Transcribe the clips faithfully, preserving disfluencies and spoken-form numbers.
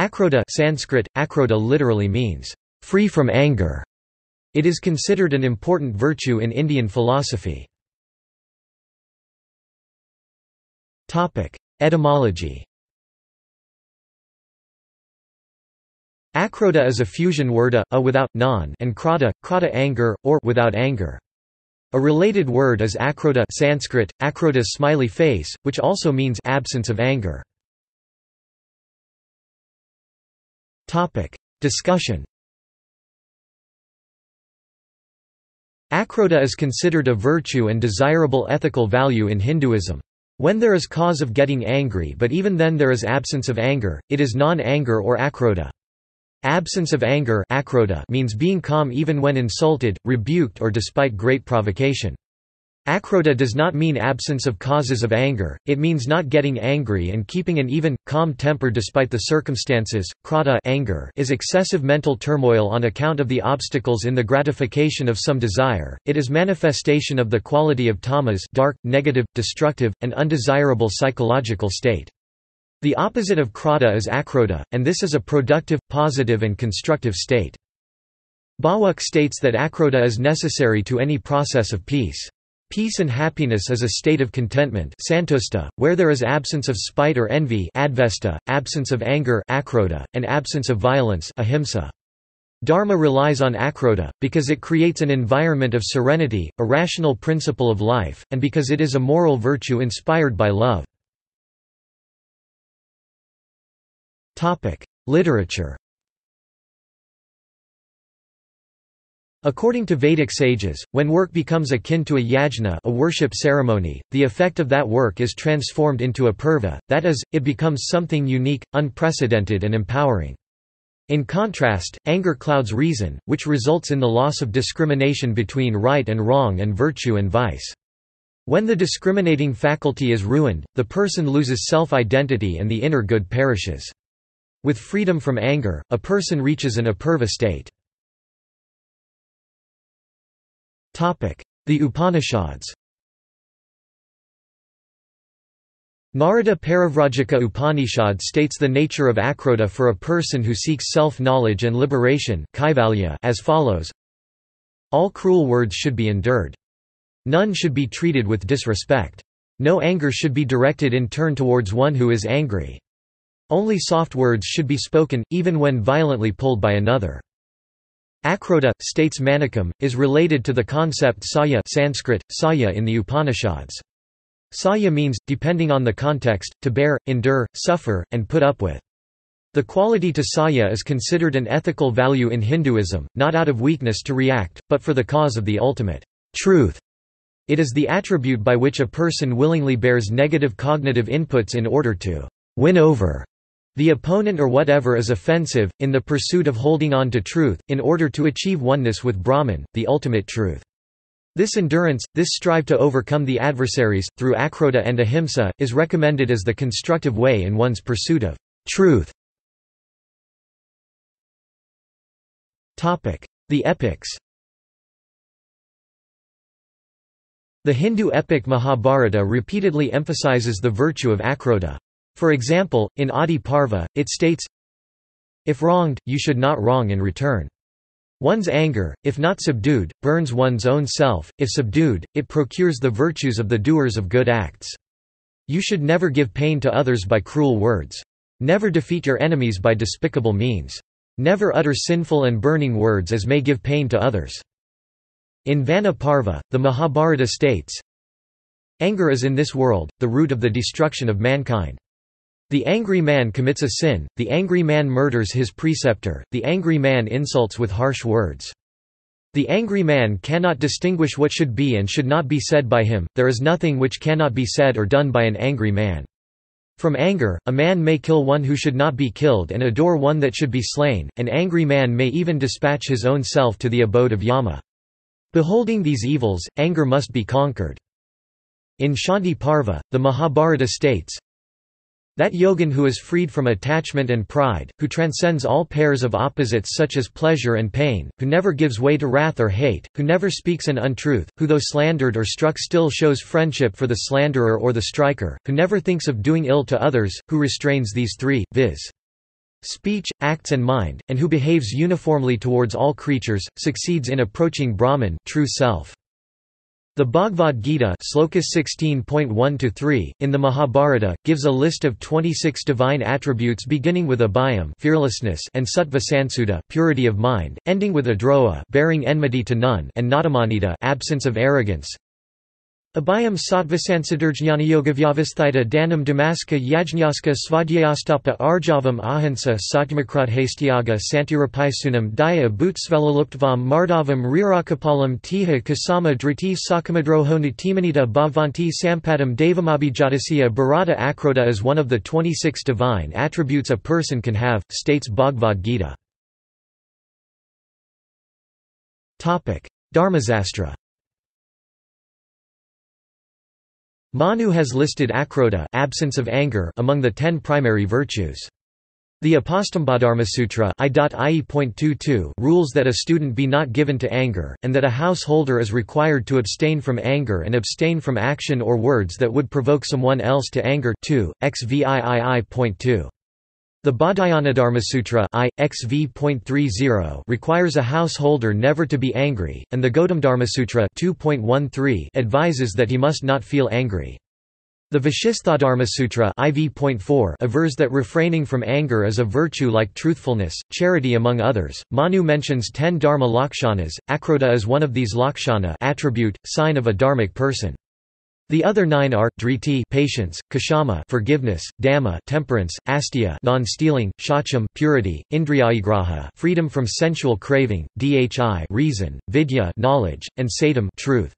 Akrodha Sanskrit, Akrodha literally means, free from anger. It is considered an important virtue in Indian philosophy. Etymology. Akrodha is a fusion word a, a without, non, and krata, krata anger, or without anger. A related word is akrodha Sanskrit, akrodha smiley face, which also means absence of anger. Topic: Discussion. Akrodha is considered a virtue and desirable ethical value in Hinduism. When there is cause of getting angry, but even then there is absence of anger, it is non-anger or akrodha. Absence of anger akrodha means being calm even when insulted, rebuked, or despite great provocation. Akrodha does not mean absence of causes of anger, it means not getting angry and keeping an even, calm temper despite the circumstances. Krata anger is excessive mental turmoil on account of the obstacles in the gratification of some desire. It is manifestation of the quality of tamas, dark, negative, destructive, and undesirable psychological state. The opposite of krata is akrodha, and this is a productive, positive and constructive state. Bawuck states that akrodha is necessary to any process of peace. Peace and happiness is a state of contentment santusta, where there is absence of spite or envy advesta, absence of anger akrodha, and absence of violence ahimsa. Dharma relies on akrodha, because it creates an environment of serenity, a rational principle of life, and because it is a moral virtue inspired by love. Literature. According to Vedic sages, when work becomes akin to a yajna, a worship ceremony, the effect of that work is transformed into a purva, that is, it becomes something unique, unprecedented and empowering. In contrast, anger clouds reason, which results in the loss of discrimination between right and wrong and virtue and vice. When the discriminating faculty is ruined, the person loses self-identity and the inner good perishes. With freedom from anger, a person reaches an apurva state. The Upanishads. Narada Paravrajika Upanishad states the nature of akrodha for a person who seeks self-knowledge and liberation as follows: all cruel words should be endured. None should be treated with disrespect. No anger should be directed in turn towards one who is angry. Only soft words should be spoken, even when violently pulled by another. Akrodha, states Manikam, is related to the concept saya Sanskrit, saya in the Upanishads. Saya means, depending on the context, to bear, endure, suffer, and put up with. The quality to saya is considered an ethical value in Hinduism, not out of weakness to react, but for the cause of the ultimate truth. It is the attribute by which a person willingly bears negative cognitive inputs in order to win over the opponent or whatever is offensive, in the pursuit of holding on to truth, in order to achieve oneness with Brahman, the ultimate truth. This endurance, this strive to overcome the adversaries, through akrodha and ahimsa, is recommended as the constructive way in one's pursuit of truth. The epics. The Hindu epic Mahabharata repeatedly emphasizes the virtue of akrodha. For example, in Adi Parva, it states, if wronged, you should not wrong in return. One's anger, if not subdued, burns one's own self, if subdued, it procures the virtues of the doers of good acts. You should never give pain to others by cruel words. Never defeat your enemies by despicable means. Never utter sinful and burning words as may give pain to others. In Vana Parva, the Mahabharata states, anger is in this world, the root of the destruction of mankind. The angry man commits a sin, the angry man murders his preceptor, the angry man insults with harsh words. The angry man cannot distinguish what should be and should not be said by him, there is nothing which cannot be said or done by an angry man. From anger, a man may kill one who should not be killed and adore one that should be slain, an angry man may even dispatch his own self to the abode of Yama. Beholding these evils, anger must be conquered. In Shanti Parva, the Mahabharata states, that yogin who is freed from attachment and pride, who transcends all pairs of opposites such as pleasure and pain, who never gives way to wrath or hate, who never speaks an untruth, who though slandered or struck still shows friendship for the slanderer or the striker, who never thinks of doing ill to others, who restrains these three, viz. speech, acts and mind, and who behaves uniformly towards all creatures, succeeds in approaching Brahman, true self. The Bhagavad Gita sixteen point one to three, in the Mahabharata, gives a list of twenty-six divine attributes beginning with abhayam fearlessness and sattva sansuta purity of mind, ending with adroha bearing enmity to none and nadamanita absence of arrogance. Abhayam sattvasansuturjnanayogavyavasthita dhanam damaska yajñaska svadhyayastapa arjavam ahansa satymakradhastyaga santirapaisunam daya bhutsveloluptvam mardavam rirakapalam tiha kasama driti sakamadrohonatimanita bhavanti sampadam devamabhijatasya bharata. Akrodha is one of the twenty-six divine attributes a person can have, states Bhagavad Gita. Dharmasastra. Manu has listed akrodha absence of anger among the ten primary virtues. The Apastambha Dharma Sutra I.I E.twenty-two rules that a student be not given to anger, and that a householder is required to abstain from anger and abstain from action or words that would provoke someone else to anger. two, X V I I I.two. The Baudhayanadharmasutra I.X V.thirty requires a householder never to be angry, and the Gotamdharmasutra two point thirteen advises that he must not feel angry. The Vishisthadharmasutra I V.four avers that refraining from anger is a virtue like truthfulness, charity among others. Manu mentions ten dharma lakshanas. Akrodha is one of these lakshana attribute, sign of a dharmic person. The other nine are driti, patience; kshama, forgiveness; dhamma, temperance; astya, non-stealing; shacham, purity; indriyagraha, freedom from sensual craving; dhi, reason; vidya, knowledge; and satam, truth.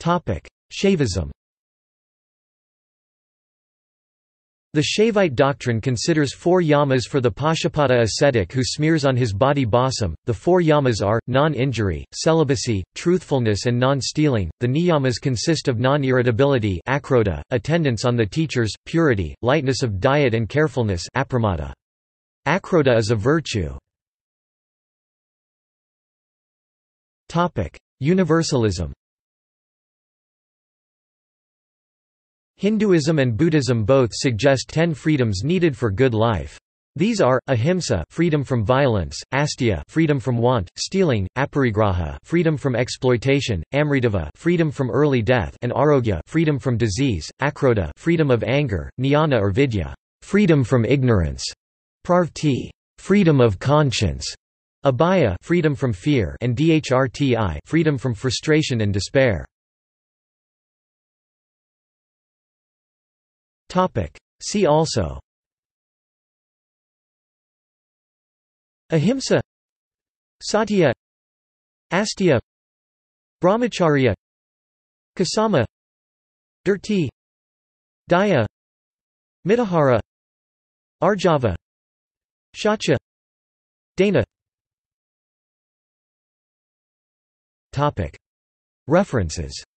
Topic: Shaivism. The Shaivite doctrine considers four yamas for the Pashupata ascetic who smears on his body bhasam. The four yamas are non-injury, celibacy, truthfulness, and non-stealing. The niyamas consist of non-irritability, akrodha, attendance on the teachers, purity, lightness of diet, and carefulness, apramada. Akrodha is a virtue. Topic: Universalism. Hinduism and Buddhism both suggest ten freedoms needed for good life. These are ahimsa, freedom from violence; astya, freedom from want, stealing; aparigraha, freedom from exploitation; amritava, freedom from early death; and arogya, freedom from disease; akrodha, freedom of anger; jnana or vidya, freedom from ignorance; pravti, freedom of conscience; abhaya, freedom from fear; and dhrti, freedom from frustration and despair. See also: ahimsa, satya, astya, brahmacharya, kasama, dhirti, daya, mitahara, arjava, shacha, dana. References.